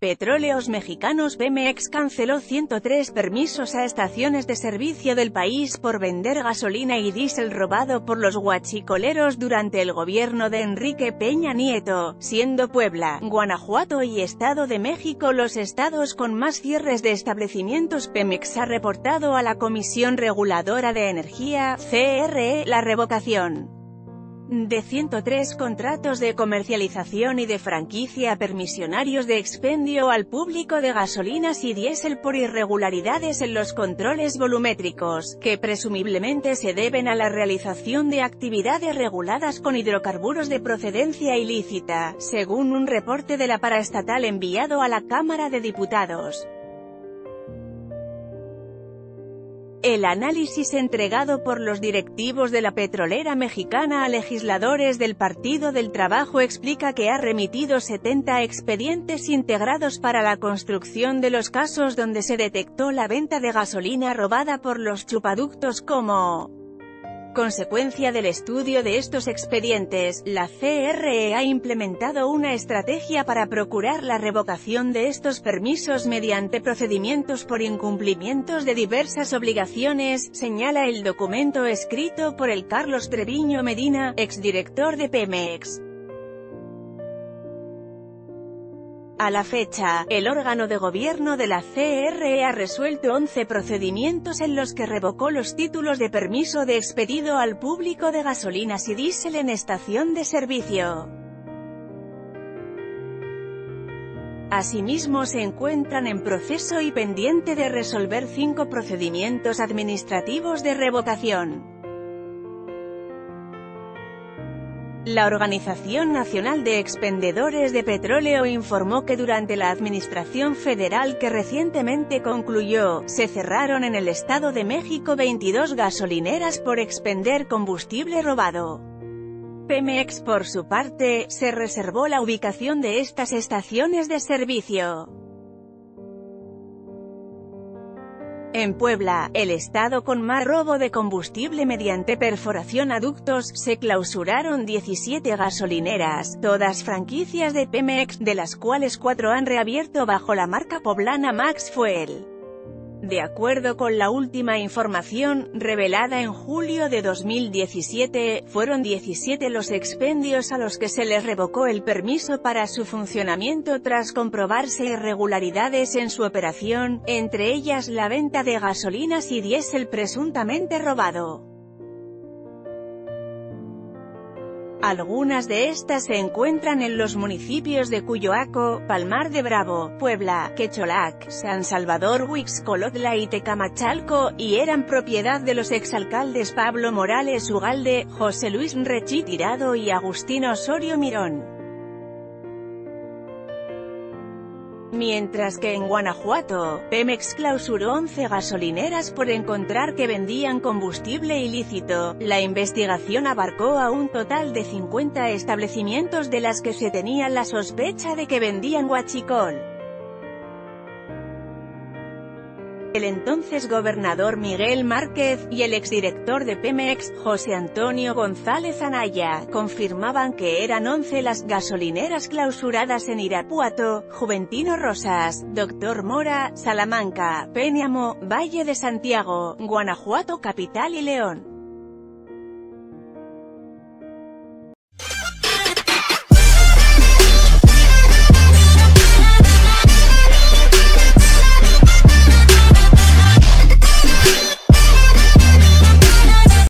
Petróleos Mexicanos Pemex canceló 103 permisos a estaciones de servicio del país por vender gasolina y diésel robado por los huachicoleros durante el gobierno de Enrique Peña Nieto, siendo Puebla, Guanajuato y Estado de México los estados con más cierres de establecimientos. Pemex ha reportado a la Comisión Reguladora de Energía, CRE, la revocación de 103 contratos de comercialización y de franquicia a permisionarios de expendio al público de gasolinas y diésel por irregularidades en los controles volumétricos, que presumiblemente se deben a la realización de actividades reguladas con hidrocarburos de procedencia ilícita, según un reporte de la paraestatal enviado a la Cámara de Diputados. El análisis entregado por los directivos de la petrolera mexicana a legisladores del Partido del Trabajo explica que ha remitido 70 expedientes integrados para la construcción de los casos donde se detectó la venta de gasolina robada por los chupaductos. Como consecuencia del estudio de estos expedientes, la CRE ha implementado una estrategia para procurar la revocación de estos permisos mediante procedimientos por incumplimientos de diversas obligaciones, señala el documento escrito por el Carlos Treviño Medina, exdirector de Pemex. A la fecha, el órgano de gobierno de la CRE ha resuelto 11 procedimientos en los que revocó los títulos de permiso de expedido al público de gasolinas y diésel en estación de servicio. Asimismo, se encuentran en proceso y pendiente de resolver 5 procedimientos administrativos de revocación. La Organización Nacional de Expendedores de Petróleo informó que durante la administración federal que recientemente concluyó, se cerraron en el Estado de México 22 gasolineras por expender combustible robado. Pemex, por su parte, se reservó la ubicación de estas estaciones de servicio. En Puebla, el estado con más robo de combustible mediante perforación a ductos, se clausuraron 17 gasolineras, todas franquicias de Pemex, de las cuales 4 han reabierto bajo la marca poblana Max Fuel. De acuerdo con la última información, revelada en julio de 2017, fueron 17 los expendios a los que se les revocó el permiso para su funcionamiento tras comprobarse irregularidades en su operación, entre ellas la venta de gasolinas y diésel presuntamente robado. Algunas de estas se encuentran en los municipios de Cuyoaco, Palmar de Bravo, Puebla, Quecholac, San Salvador Huixcolotla y Tecamachalco, y eran propiedad de los exalcaldes Pablo Morales Ugalde, José Luis Rechi Tirado y Agustín Osorio Mirón. Mientras que en Guanajuato, Pemex clausuró 11 gasolineras por encontrar que vendían combustible ilícito. La investigación abarcó a un total de 50 establecimientos de las que se tenía la sospecha de que vendían huachicol. El entonces gobernador Miguel Márquez, y el exdirector de Pemex, José Antonio González Anaya, confirmaban que eran 11 las gasolineras clausuradas en Irapuato, Juventino Rosas, Doctor Mora, Salamanca, Pénamo, Valle de Santiago, Guanajuato capital y León.